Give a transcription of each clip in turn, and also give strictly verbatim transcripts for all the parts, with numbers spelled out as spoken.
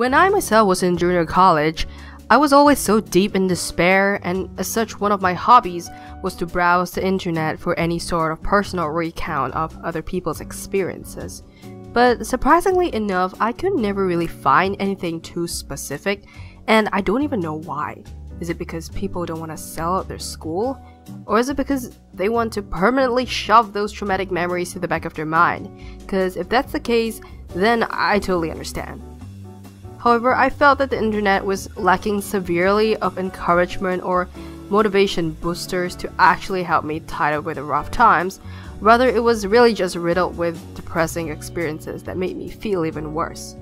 When I myself was in junior college, I was always so deep in despair, and as such one of my hobbies was to browse the internet for any sort of personal recount of other people's experiences. But surprisingly enough, I could never really find anything too specific, and I don't even know why. Is it because people don't want to sell out their school? Or is it because they want to permanently shove those traumatic memories to the back of their mind? Because if that's the case, then I totally understand. However, I felt that the internet was lacking severely of encouragement or motivation boosters to actually help me tide over the rough times. Rather, it was really just riddled with depressing experiences that made me feel even worse.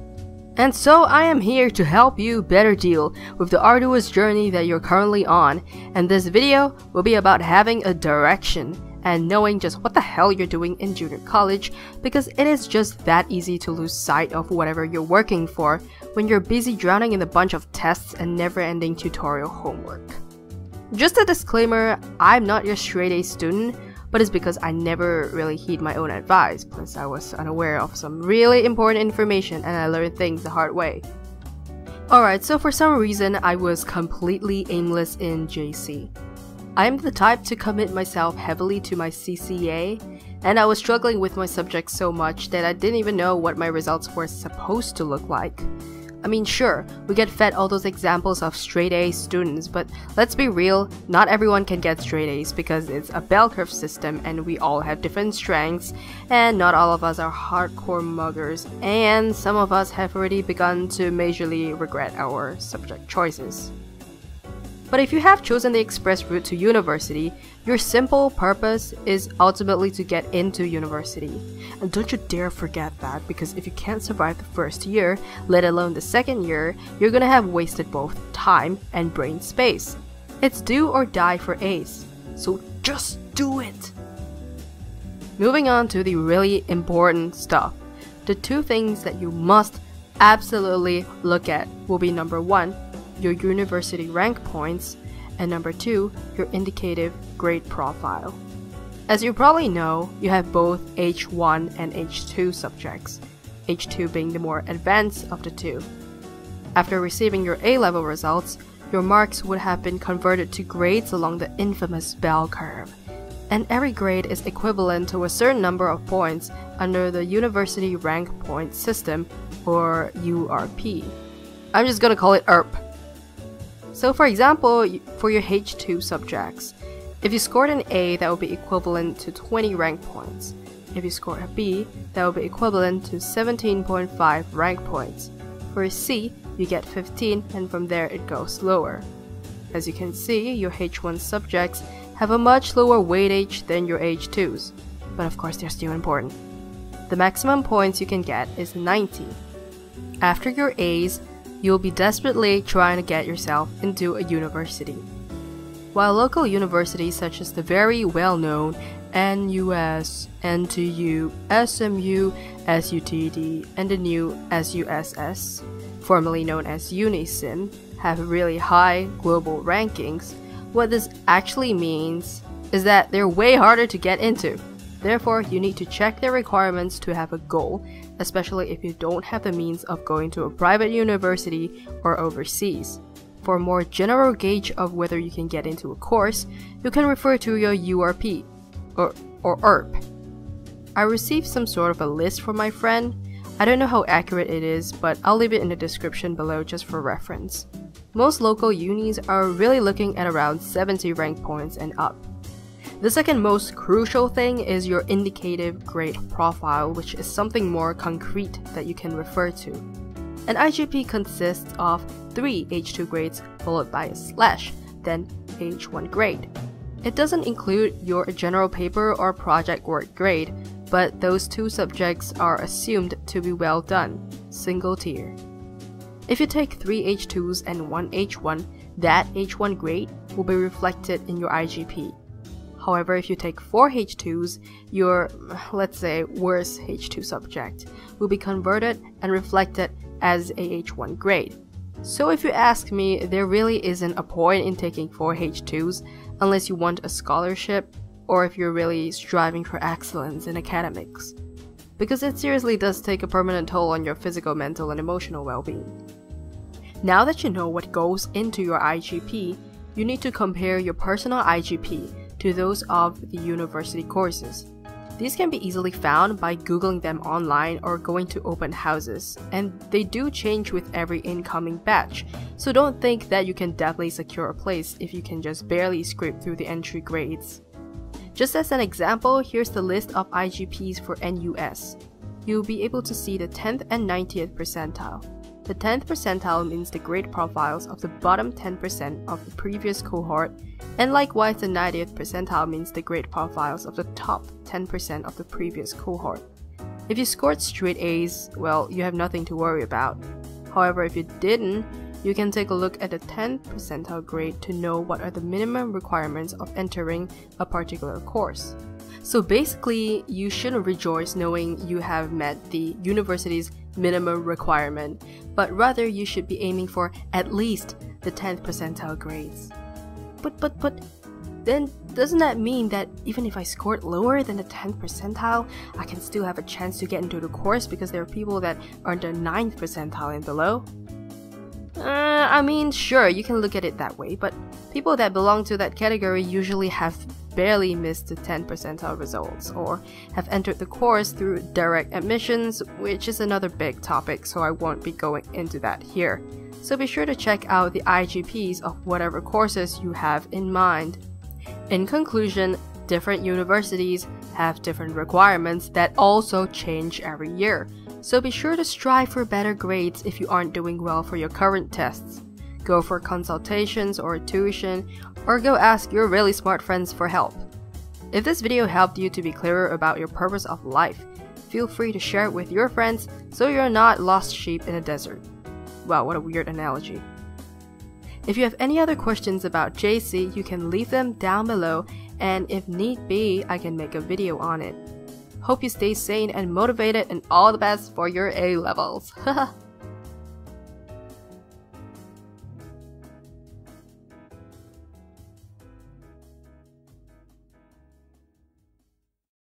And so I am here to help you better deal with the arduous journey that you're currently on, and this video will be about having a direction and knowing just what the hell you're doing in junior college, because it is just that easy to lose sight of whatever you're working for when you're busy drowning in a bunch of tests and never-ending tutorial homework. Just a disclaimer, I'm not your straight-A student, but it's because I never really heed my own advice, plus I was unaware of some really important information and I learned things the hard way. Alright, so for some reason I was completely aimless in J C. I am the type to commit myself heavily to my C C A, and I was struggling with my subject so much that I didn't even know what my results were supposed to look like. I mean, sure, we get fed all those examples of straight A students, but let's be real, not everyone can get straight A's because it's a bell curve system and we all have different strengths, and not all of us are hardcore muggers, and some of us have already begun to majorly regret our subject choices. But if you have chosen the express route to university, your simple purpose is ultimately to get into university. And don't you dare forget that, because if you can't survive the first year, let alone the second year, you're gonna have wasted both time and brain space. It's do or die for A's, so just do it! Moving on to the really important stuff. The two things that you must absolutely look at will be number one, your university rank points, and number two, your indicative grade profile. As you probably know, you have both H one and H two subjects, H two being the more advanced of the two. After receiving your A-level results, your marks would have been converted to grades along the infamous bell curve, and every grade is equivalent to a certain number of points under the University Rank Point System, or U R P. I'm just gonna call it U R P. So for example, for your H two subjects, if you scored an A, that would be equivalent to twenty rank points. If you scored a B, that would be equivalent to seventeen point five rank points. For a C, you get fifteen, and from there it goes lower. As you can see, your H one subjects have a much lower weightage than your H twos, but of course they're still important. The maximum points you can get is ninety. After your A's, you'll be desperately trying to get yourself into a university. While local universities such as the very well-known N U S, N T U, S M U, S U T D, and the new S U S S, formerly known as UniSIM, have really high global rankings, what this actually means is that they're way harder to get into. Therefore, you need to check their requirements to have a goal, especially if you don't have the means of going to a private university or overseas. For a more general gauge of whether you can get into a course, you can refer to your U R P or, or U R P. I received some sort of a list from my friend. I don't know how accurate it is, but I'll leave it in the description below just for reference. Most local unis are really looking at around seventy rank points and up. The second most crucial thing is your indicative grade profile, which is something more concrete that you can refer to. An I G P consists of three H two grades followed by a slash, then H one grade. It doesn't include your general paper or project work grade, but those two subjects are assumed to be well done, single tier. If you take three H twos and one H one, that H one grade will be reflected in your I G P. However, if you take four H twos, your, let's say, worst H two subject will be converted and reflected as a H one grade. So if you ask me, there really isn't a point in taking four H twos unless you want a scholarship or if you're really striving for excellence in academics, because it seriously does take a permanent toll on your physical, mental, and emotional well-being. Now that you know what goes into your I G P, you need to compare your personal I G P to those of the university courses. These can be easily found by Googling them online or going to open houses, and they do change with every incoming batch, so don't think that you can definitely secure a place if you can just barely scrape through the entry grades. Just as an example, here's the list of I G Ps for N U S. You'll be able to see the tenth and ninetieth percentile. The tenth percentile means the grade profiles of the bottom ten percent of the previous cohort, and likewise the ninetieth percentile means the grade profiles of the top ten percent of the previous cohort. If you scored straight A's, well, you have nothing to worry about. However, if you didn't, you can take a look at the tenth percentile grade to know what are the minimum requirements of entering a particular course. So basically, you shouldn't rejoice knowing you have met the university's minimum requirement, but rather you should be aiming for at least the tenth percentile grades. But but but, then doesn't that mean that even if I scored lower than the tenth percentile, I can still have a chance to get into the course because there are people that are in the ninth percentile and below? Uh, I mean, sure, you can look at it that way, but people that belong to that category usually have barely missed the tenth percentile results, or have entered the course through direct admissions, which is another big topic, so I won't be going into that here. So be sure to check out the I G Ps of whatever courses you have in mind. In conclusion, different universities have different requirements that also change every year, so be sure to strive for better grades if you aren't doing well for your current tests. Go for consultations or tuition, or go ask your really smart friends for help. If this video helped you to be clearer about your purpose of life, feel free to share it with your friends so you're not lost sheep in a desert. Wow, what a weird analogy. If you have any other questions about J C, you can leave them down below, and if need be, I can make a video on it. Hope you stay sane and motivated, and all the best for your A levels.